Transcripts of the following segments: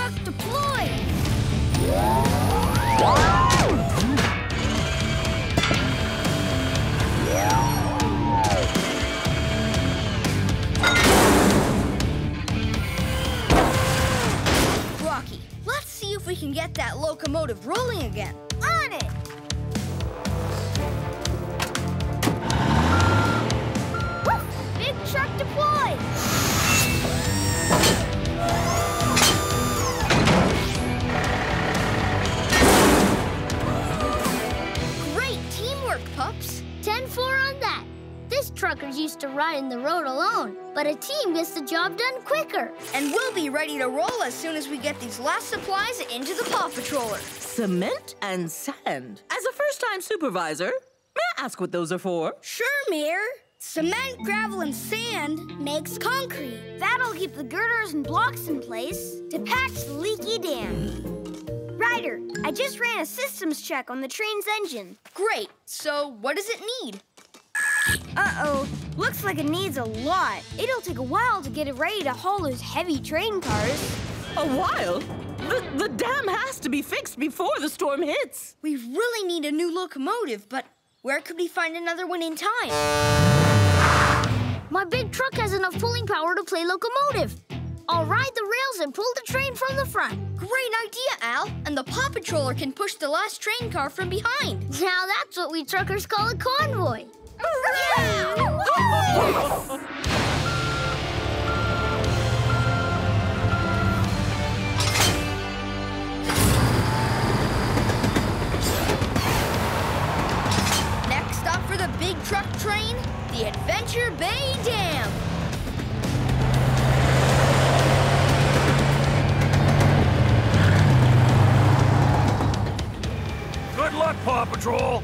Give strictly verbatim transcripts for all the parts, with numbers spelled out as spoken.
truck deployed! Rocky, let's see if we can get that locomotive rolling again. On it! Big truck deployed! Pups. Ten four on that. This trucker's used to riding the road alone, but a team gets the job done quicker. And we'll be ready to roll as soon as we get these last supplies into the Paw Patroller. Cement and sand. As a first-time supervisor, may I ask what those are for? Sure, Mir. Cement, gravel, and sand makes concrete. That'll keep the girders and blocks in place to patch the leaky dam. Ryder, I just ran a systems check on the train's engine. Great. So what does it need? Uh-oh. Looks like it needs a lot. It'll take a while to get it ready to haul those heavy train cars. A while? The, the dam has to be fixed before the storm hits. We really need a new locomotive, but where could we find another one in time? My big truck has enough pulling power to play locomotive. I'll ride the rails and pull the train from the front. Great idea, Al. And the Paw Patroller can push the last train car from behind. Now that's what we truckers call a convoy. Hooray! Yes! Next up for the big truck train, the Adventure Bay Dam. Good luck, Paw Patrol!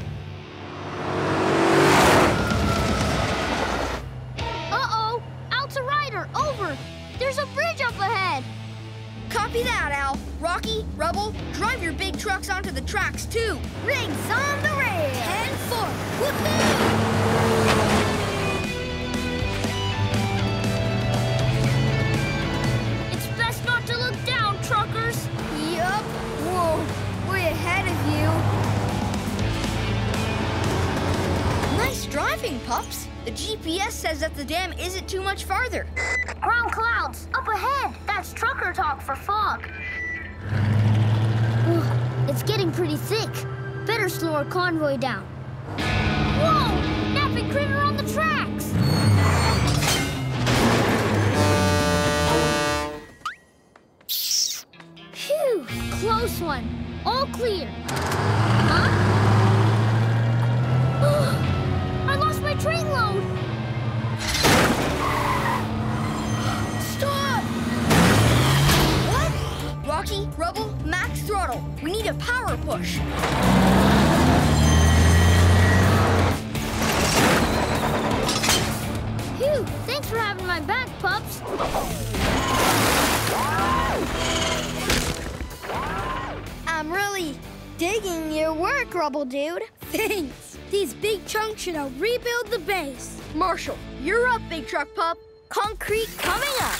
Uh-oh! Out to Ryder, over! There's a bridge up ahead! Copy that, Al. Rocky, Rubble, drive your big trucks onto the tracks, too! Rings on the rail! Ten four! Whoopee! It's best not to look down, truckers! Yup! Whoa! We're ahead of you! Nice driving, pups. The G P S says that the dam isn't too much farther. Ground clouds, up ahead. That's trucker talk for fog. Ugh, it's getting pretty thick. Better slow our convoy down. Whoa! Napping critter on the tracks! Phew, close one. All clear. Huh? My train load! Stop! What? Rocky, Rubble, max throttle. We need a power push. Phew, thanks for having my back, pups. I'm really digging your work, Rubble dude. Thanks. These big chunks should help rebuild the base. Marshall, you're up, big truck pup. Concrete coming up.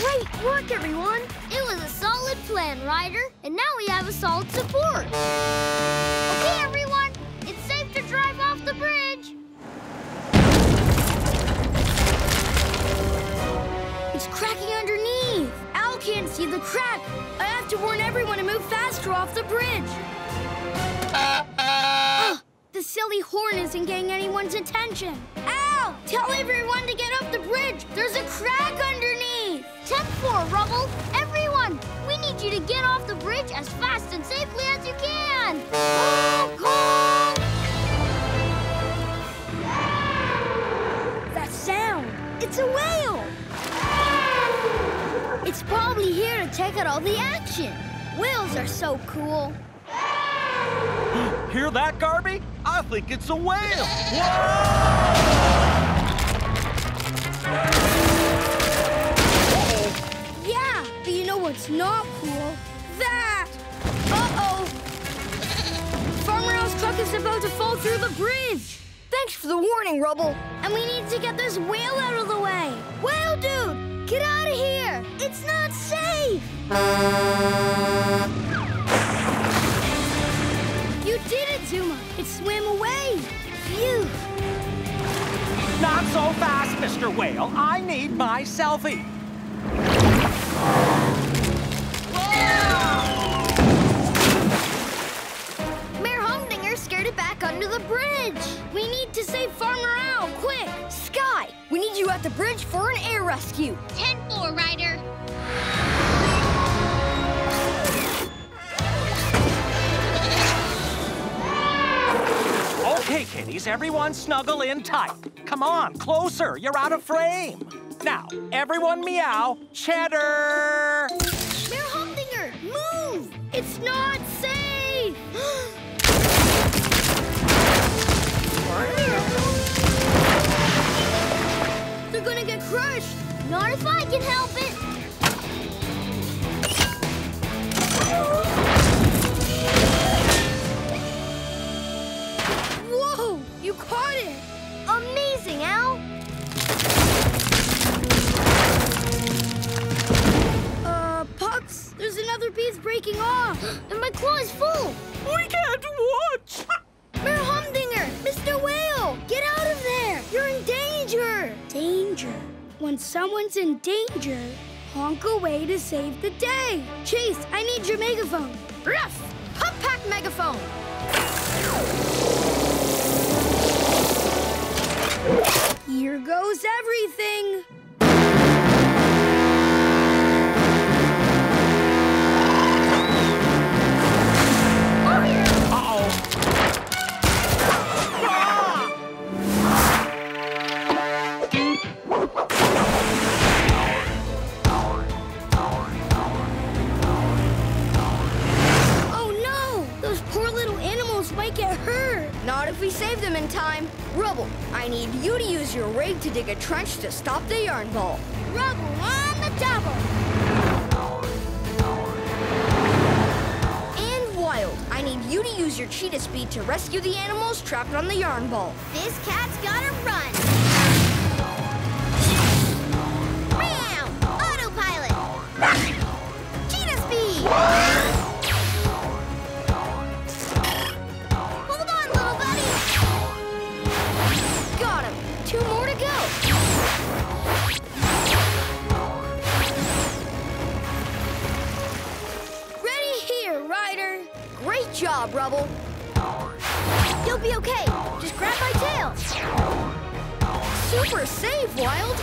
Great work, everyone. It was a solid plan, Ryder. And now we have a solid support. Okay, everyone. It's safe to drive off the bridge. It's cracking underneath. Al can't see the crack. I have to warn everyone to move faster off the bridge. Uh, uh. Ugh, the silly horn isn't getting anyone's attention. Al, tell everyone to get up the bridge. There's a crack underneath. ten four, Rubble. Everyone, we need you to get off the bridge as fast and safely as you can. Honk, honk. That sound, it's a whale. It's probably here to check out all the action. Whales are so cool. Hear that, Garby? I think it's a whale. Whoa! Yeah, but you know what's not cool? That! Uh-oh! Farmer Al's truck is about to fall through the bridge. Thanks for the warning. morning, Rubble. And we need to get this whale out of the way. Whale dude, get out of here. It's not safe. You did it, Zuma. It swam away. Phew. Not so fast, Mister Whale. I need my selfie. Under the bridge. We need to save Farmer Al, quick. Skye, we need you at the bridge for an air rescue. ten four, Ryder. Okay, kiddies, everyone snuggle in tight. Come on, closer, you're out of frame. Now, everyone meow, Cheddar. Mayor Humdinger, move. It's not safe. They're gonna get crushed. Not if I can help it. Whoa, you caught it. Amazing, Al. Uh, Pups, there's another piece breaking off. And my claw is full. We can't watch. Mayor Humdinger, Mister Whale, get out of there! You're in danger! Danger? When someone's in danger, honk away to save the day! Chase, I need your megaphone! Ruff! Pup Pack megaphone! Here goes everything! We saved them in time. Rubble, I need you to use your rig to dig a trench to stop the yarn ball. Rubble on the double. And Wild, I need you to use your cheetah speed to rescue the animals trapped on the yarn ball. This cat's gotta run. Bam! Autopilot. Cheetah speed. Great job, Rubble. You'll be okay. Just grab my tail. Super save, Wild.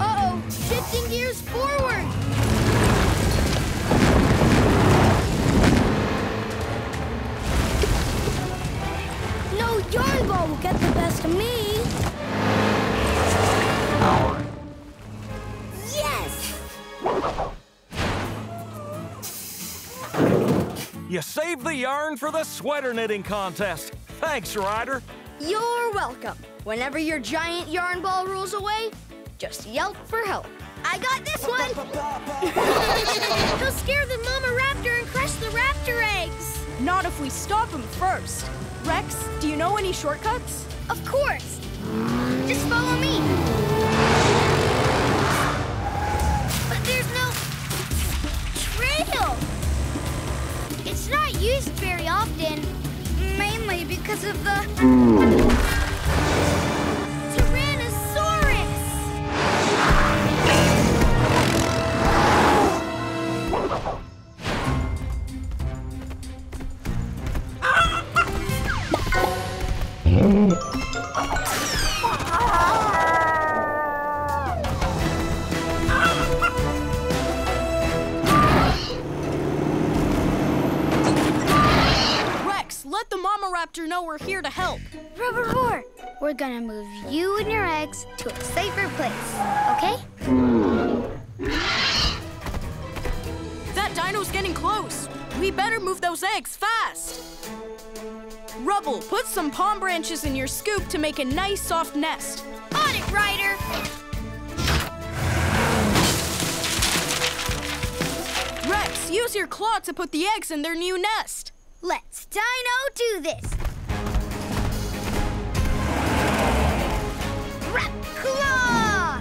Uh-oh, shifting gears forward. No yarn ball will get the best of me. Yes! You saved the yarn for the sweater knitting contest. Thanks, Ryder. You're welcome. Whenever your giant yarn ball rolls away, just yelp for help. I got this one! Go scare the mama raptor and crush the raptor eggs. Not if we stop him first. Rex, do you know any shortcuts? Of course! Just follow me! But there's no trail! It's not used very often, mainly because of the Tyrannosaurus! Rex, let the mama raptor know we're here to help. Rubber roar. We're gonna move you and your eggs to a safer place, okay? That dino's getting close. We better move those eggs fast. Rubble, put some palm branches in your scoop to make a nice soft nest. On it, Ryder! Use your claw to put the eggs in their new nest. Let's Dino do this. Wrap claw!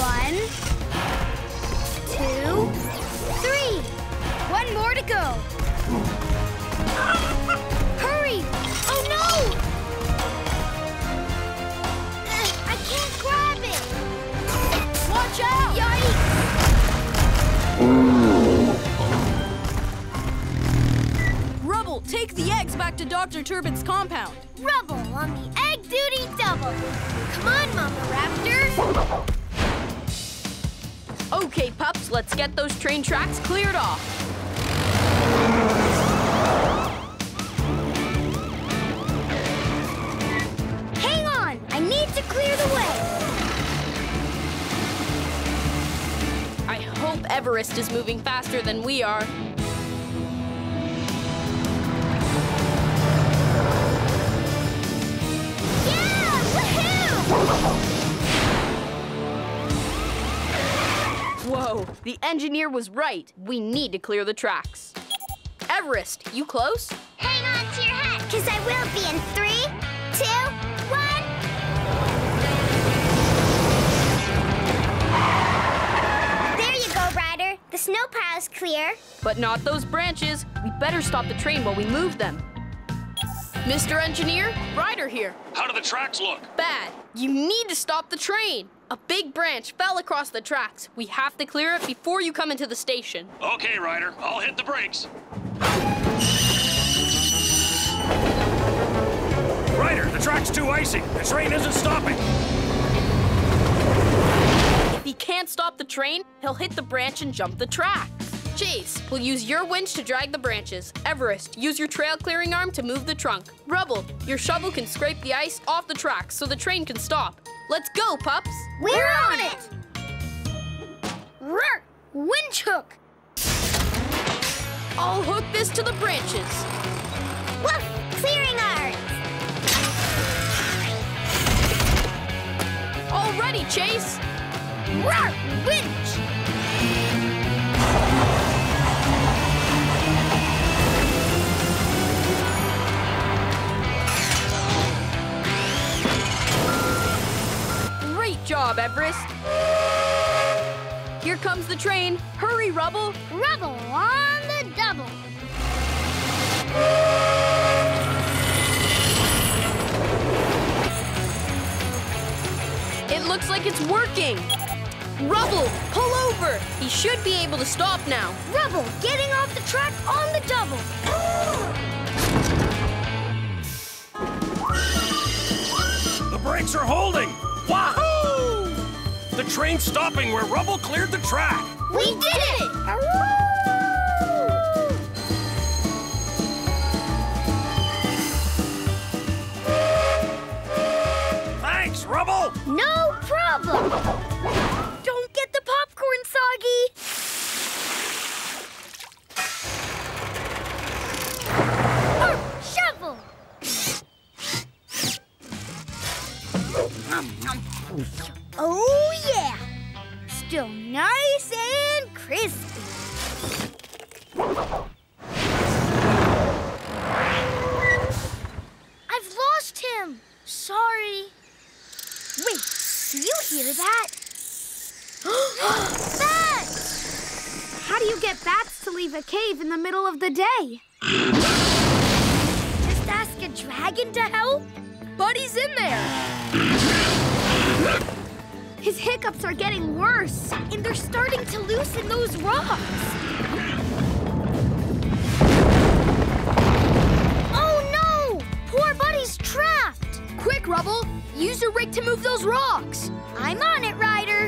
One, two, three. One more to go. Hurry! Oh no! Uh, I can't grab it. Watch out! Yikes! Rubble, take the eggs back to Doctor Turbot's compound. Rubble on the egg duty double. Come on, Mama Raptor. Okay, pups, let's get those train tracks cleared off. Hang on, I need to clear the way. I hope Everest is moving faster than we are. Yeah, woohoo! Whoa, the engineer was right. We need to clear the tracks. Everest, you close? Hang on to your hat, because I will be in three, two, one. There you go, Ryder. The snow pile's clear. But not those branches. We better stop the train while we move them. Mister Engineer, Ryder here. How do the tracks look? Bad. You need to stop the train. A big branch fell across the tracks. We have to clear it before you come into the station. Okay, Ryder. I'll hit the brakes. Ryder, the track's too icy. The train isn't stopping. If he can't stop the train, he'll hit the branch and jump the track. Chase, we'll use your winch to drag the branches. Everest, use your trail clearing arm to move the trunk. Rubble, your shovel can scrape the ice off the tracks so the train can stop. Let's go, pups! We're, We're on it! Rrr! Winch hook! I'll hook this to the branches. Woof! Clearing ours! All ready, Chase! Rrr! Job, Everest. Here comes the train. Hurry, Rubble. Rubble on the double. It looks like it's working. Rubble, pull over. He should be able to stop now. Rubble, getting off the track on the double. The brakes are holding. Wahoo! The train's stopping where Rubble cleared the track. We did it! Thanks, Rubble! No problem! Don't get the popcorn, Soggy! Oh, shovel! Nom, nom. Oh, yeah! Still nice and crispy. I've lost him. Sorry. Wait, do you hear that? Bats! How do you get bats to leave a cave in the middle of the day? Just ask a dragon to help. Buddy's in there. His hiccups are getting worse, and they're starting to loosen those rocks. Oh no! Poor Buddy's trapped! Quick, Rubble! Use your rig to move those rocks! I'm on it, Ryder!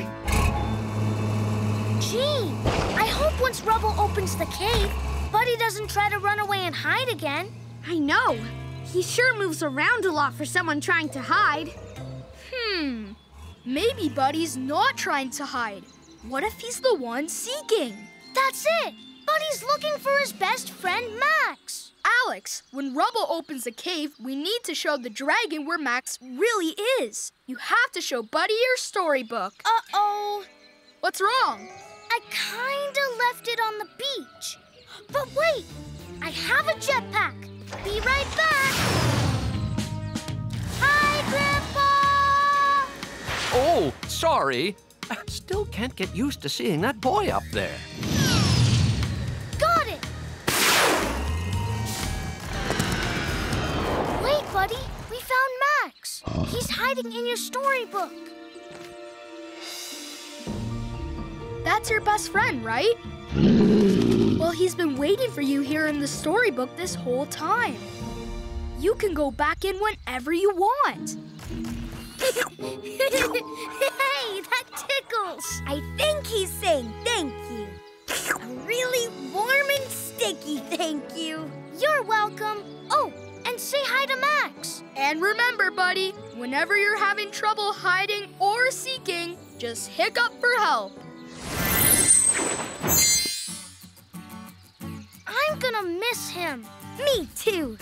Gee, I hope once Rubble opens the cave, Buddy doesn't try to run away and hide again. I know. He sure moves around a lot for someone trying to hide. Hmm. Maybe Buddy's not trying to hide. What if he's the one seeking? That's it! Buddy's looking for his best friend, Max! Alex, when Rubble opens the cave, we need to show the dragon where Max really is. You have to show Buddy your storybook. Uh-oh. What's wrong? I kinda left it on the beach. But wait, I have a jetpack. Be right back. Hi, Grandpa! Oh, sorry. I still can't get used to seeing that boy up there. Got it! Wait, buddy. We found Max. He's hiding in your storybook. That's your best friend, right? Well, he's been waiting for you here in the storybook this whole time. You can go back in whenever you want. Hey, that tickles. I think he's saying thank you. A really warm and sticky thank you. You're welcome. Oh, and say hi to Max. And remember, buddy, whenever you're having trouble hiding or seeking, just hiccup for help. I'm gonna miss him. Me too.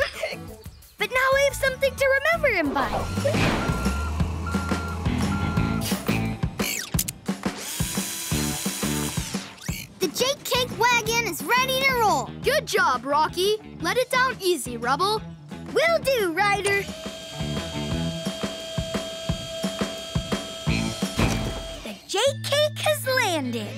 But now I have something to remember him by. The Jake Cake wagon is ready to roll. Good job, Rocky. Let it down easy, Rubble. Will do, Ryder. The Jake Cake has landed.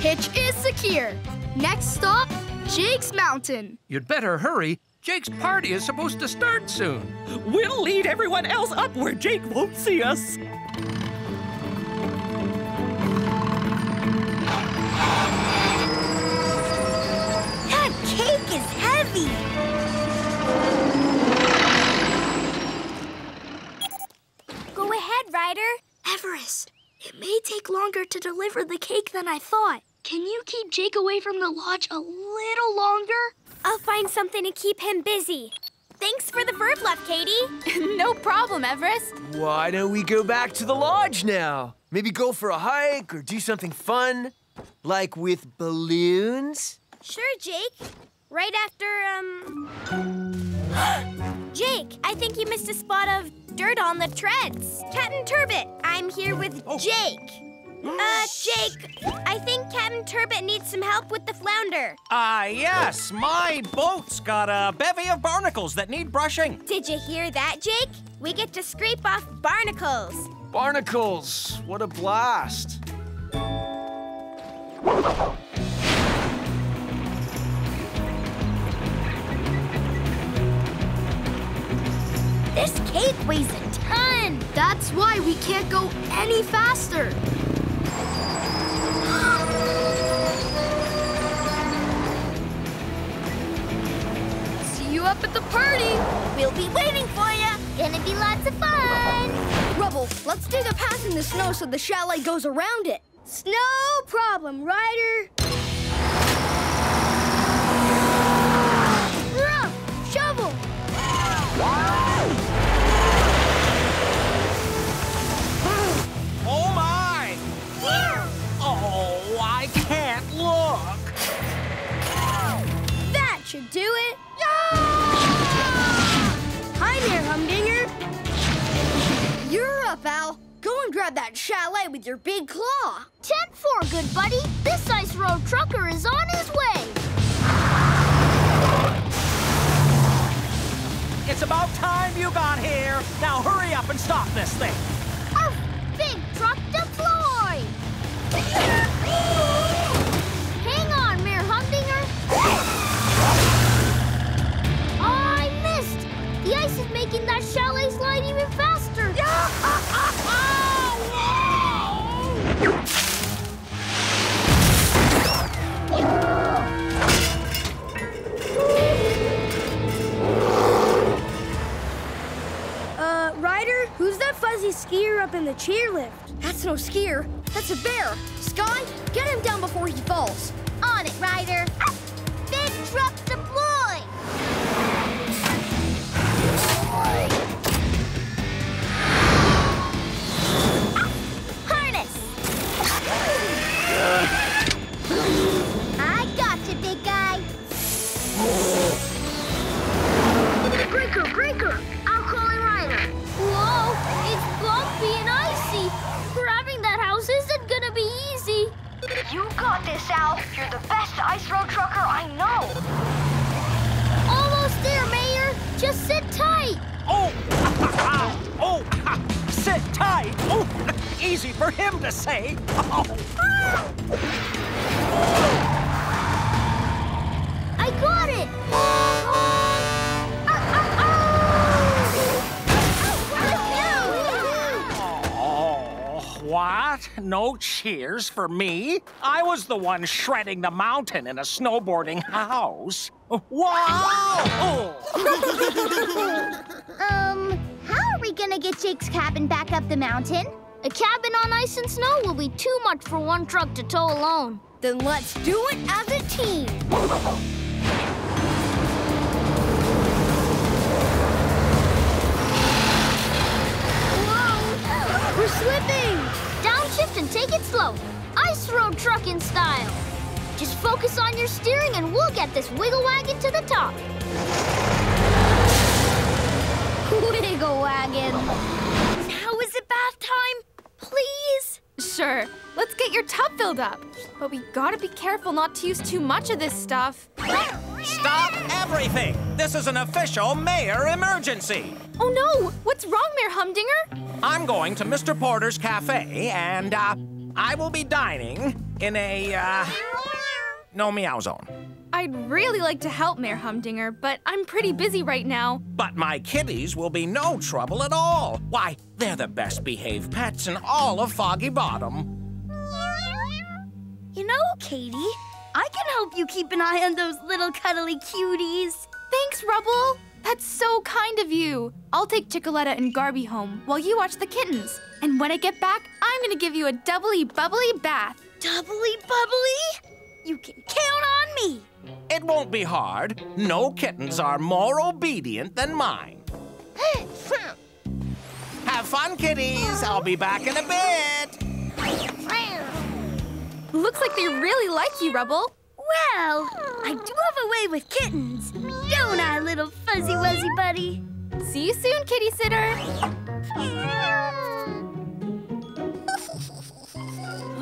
Hitch is secure. Next stop, Jake's Mountain. You'd better hurry. Jake's party is supposed to start soon. We'll lead everyone else up where Jake won't see us. That cake is heavy. Go ahead, Ryder. Everest. It may take longer to deliver the cake than I thought. Can you keep Jake away from the lodge a little longer? I'll find something to keep him busy. Thanks for the bird love, Katie. No problem, Everest. Why don't we go back to the lodge now? Maybe go for a hike or do something fun, like with balloons? Sure, Jake. Right after, um... Jake, I think you missed a spot of dirt on the treads. Captain Turbot, I'm here with oh. Jake. Uh, Jake, I think Captain Turbot needs some help with the flounder. Ah, uh, yes, my boat's got a bevy of barnacles that need brushing. Did you hear that, Jake? We get to scrape off barnacles. Barnacles, what a blast. This cake weighs a ton. That's why we can't go any faster. See you up at the party. We'll be waiting for you. Gonna be lots of fun. Rubble, let's dig a path in the snow so the chalet goes around it. Snow problem, Ryder. Rough, shovel. Wow. Should do it. Ah! Hi there, Humdinger. You're up, Al. Go and grab that chalet with your big claw. ten four, good buddy. This ice road trucker is on his way. It's about time you got here. Now hurry up and stop this thing. Our big truck deploy. Hang on, Mayor Humdinger. The ice is making that chalet slide even faster. Yeah. Uh, Ryder, who's that fuzzy skier up in the chairlift? That's no skier. That's a bear. Skye, get him down before he falls. On it, Ryder. Ah. Big truck deploy. Harness! I got you, big guy. Breaker, breaker! I'll call in Ryder. Whoa! got this, Al. You're the best ice road trucker I know. Almost there, Mayor. Just sit tight. Oh, oh, sit tight. Oh, easy for him to say. Oh. I got it. What? No cheers for me? I was the one shredding the mountain in a snowboarding house. Whoa! um, how are we gonna get Jake's cabin back up the mountain? A cabin on ice and snow will be too much for one truck to tow alone. Then let's do it as a team. Whoa! We're slipping! Downshift and take it slow. Ice road trucking style. Just focus on your steering and we'll get this wiggle wagon to the top. Wiggle wagon. Now is it bath time? Please? Sure. Let's get your tub filled up. But we gotta be careful not to use too much of this stuff. Stop everything! This is an official mayor emergency. Oh no! What's wrong, Mayor Humdinger? I'm going to Mister Porter's cafe and uh, I will be dining in a uh, no meow zone. I'd really like to help, Mayor Humdinger, but I'm pretty busy right now. But my kitties will be no trouble at all. Why, they're the best behaved pets in all of Foggy Bottom. You know, Katie, I can help you keep an eye on those little cuddly cuties. Thanks, Rubble. That's so kind of you. I'll take Chicoletta and Garby home while you watch the kittens. And when I get back, I'm gonna give you a doubly bubbly bath. Doubly bubbly? You can count on me. It won't be hard. No kittens are more obedient than mine. Have fun, kitties. I'll be back in a bit. Looks like they really like you, Rubble. Well, I do have a way with kittens. Don't I, little fuzzy wuzzy buddy? See you soon, kitty sitter.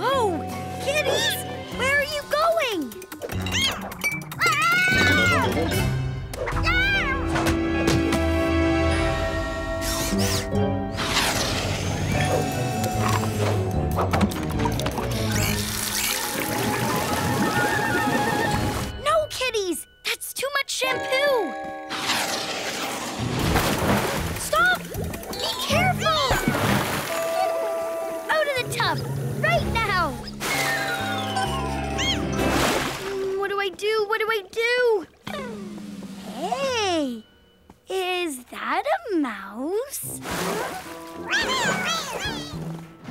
Oh, kitties, where are you going? No, kitties, that's too much shampoo. Stop! Be careful! Out of the tub, right now. What do I do? What do I do? Hey, is that a mouse?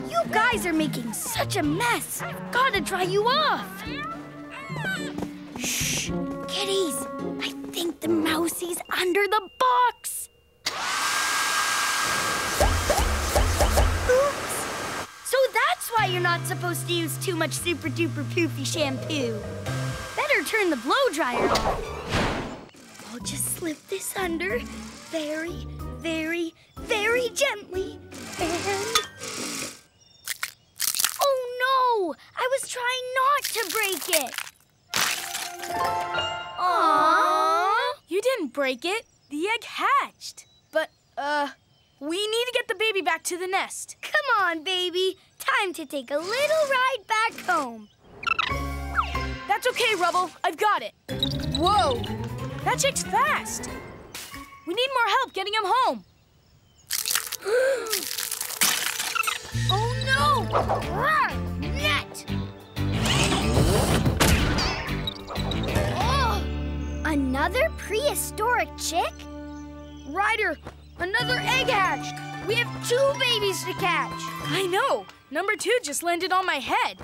You guys are making such a mess. I've got to dry you off. Shh, kitties. I think the mousie's under the box. Oops. So that's why you're not supposed to use too much super duper poofy shampoo. Better turn the blow dryer on. I'll just slip this under very, very, very gently. And... oh, no! I was trying not to break it. Aww. You didn't break it. The egg hatched. But, uh, we need to get the baby back to the nest. Come on, baby. Time to take a little ride back home. That's okay, Rubble. I've got it. Whoa! That chick's fast. We need more help getting him home. Oh no! Rawr, net! Oh! Another prehistoric chick? Ryder, another egg hatched. We have two babies to catch. I know. Number two just landed on my head.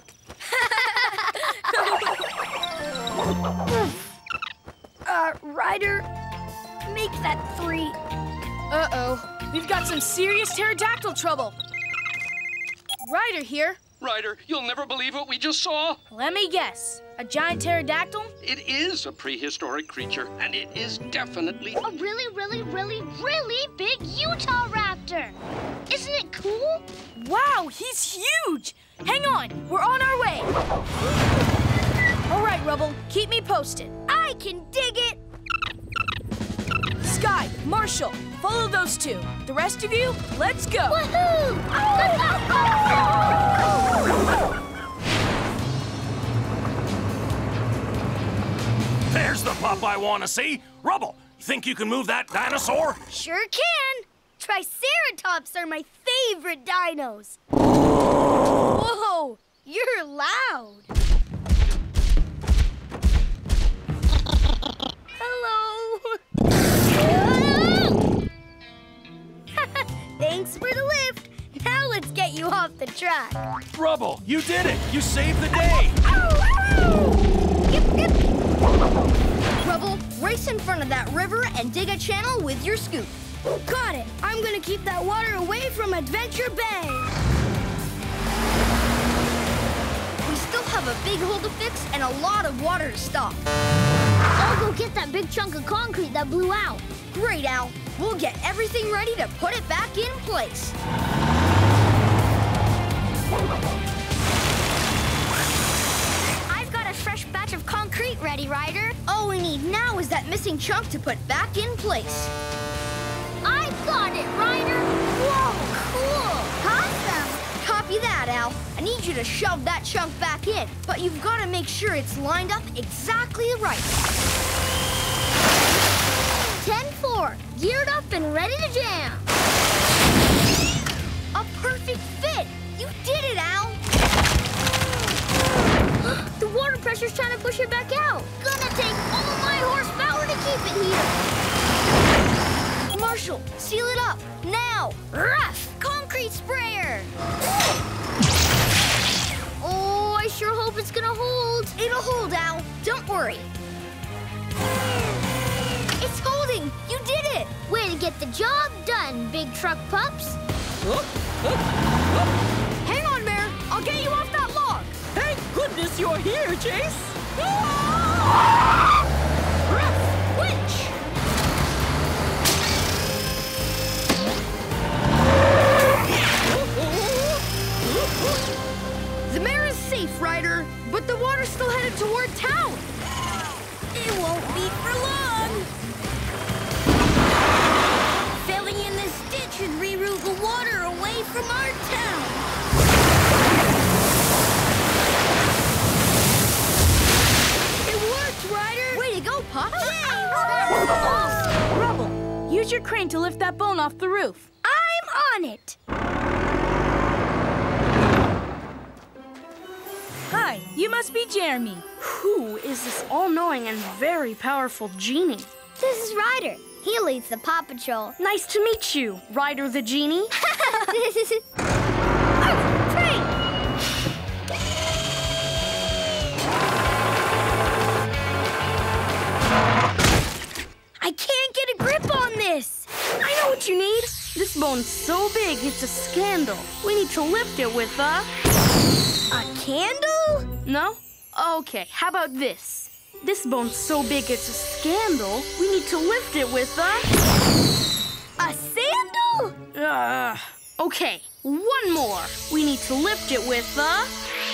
Uh, Ryder, make that three. Uh-oh, we've got some serious pterodactyl trouble. Ryder here. Ryder, you'll never believe what we just saw. Let me guess, a giant pterodactyl? It is a prehistoric creature, and it is definitely a really, really, really, really big Utahraptor. Isn't it cool? Wow, he's huge. Hang on, we're on our way. All right, Rubble, keep me posted. I can dig it. Skye, Marshall, follow those two. The rest of you, let's go. Woohoo! There's the pup I want to see. Rubble, you think you can move that dinosaur? Sure can. Triceratops are my favorite dinos. Whoa, you're loud. Hello. Thanks for the lift. Now let's get you off the track. Rubble, you did it. You saved the day. Yip, yip. Rubble, race in front of that river and dig a channel with your scoop. Got it. I'm going to keep that water away from Adventure Bay. We still have a big hole to fix and a lot of water to stop. I'll go get that big chunk of concrete that blew out. Great, Al. We'll get everything ready to put it back in place. I've got a fresh batch of concrete ready, Ryder. All we need now is that missing chunk to put back in place. I got it, Ryder! Whoa, cool! Awesome! Copy that, Al. I need you to shove that chunk back in, but you've got to make sure it's lined up exactly right. ten four, geared up and ready to jam. A perfect fit! You did it, Al! The water pressure's trying to push it back out. Gonna take all my horsepower to keep it here. Marshall, seal it up, now! Ruff! Concrete sprayer! Oh, I sure hope it's gonna hold. It'll hold, Al. Don't worry. It's holding! You did it! Way to get the job done, big truck pups. Whoop, whoop, whoop. Hang on, Bear. I'll get you off that log. Thank goodness you're here, Chase. Ruff! Winch! The mare is safe, Ryder, but the water's still headed toward town. It won't be for long. Filling in this ditch should reroute the water away from our town. It worked, Ryder. Way to go, Pop. Awesome. Rubble, use your crane to lift that bone off the roof. I'm on it. Hi, you must be Jeremy. Who is this all-knowing and very powerful genie? This is Ryder. He leads the Paw Patrol. Nice to meet you, Ryder the genie. I can't get a grip on this. I know what you need. This bone's so big, it's a scandal. We need to lift it with a... A candle? No? Okay, how about this? This bone's so big it's a scandal, we need to lift it with a... A sandal? Uh, okay, one more. We need to lift it with a...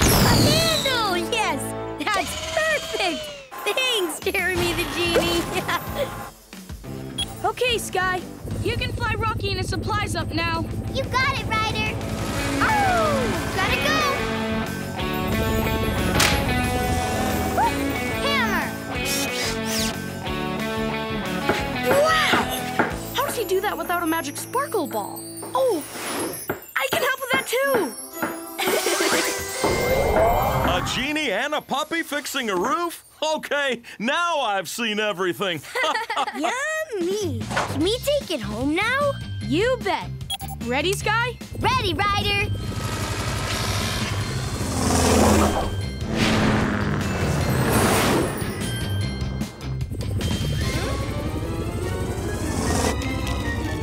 A handle! Yes, that's perfect! Thanks, Jeremy the Genie. Okay, Skye, you can fly Rocky and his supplies up now. You got it, Ryder. Oh, gotta go. Wow! How does he do that without a magic sparkle ball? Oh, I can help with that too! A genie and a puppy fixing a roof? Okay, now I've seen everything. Yummy! Can we take it home now? You bet. Ready, Skye? Ready, Ryder!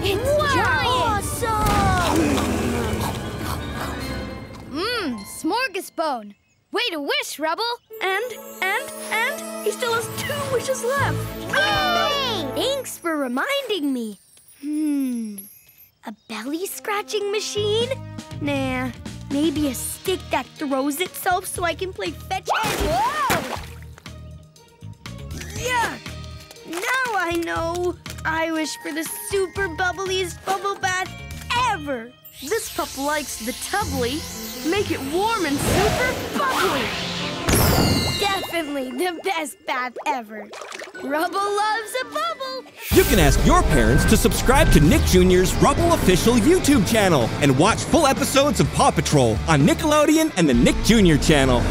It's wow. Awesome! Mmm, smorgasbone. Way to wish, Rubble. And, and, and, he still has two wishes left. Yay! Thanks for reminding me. Hmm, a belly scratching machine? Nah, maybe a stick that throws itself so I can play fetch and... Whoa! Now I know. I wish for the super bubbliest bubble bath ever. This pup likes the tubbly. Make it warm and super bubbly. Definitely the best bath ever. Rubble loves a bubble. You can ask your parents to subscribe to Nick Junior's Rubble official YouTube channel and watch full episodes of Paw Patrol on Nickelodeon and the Nick Junior channel.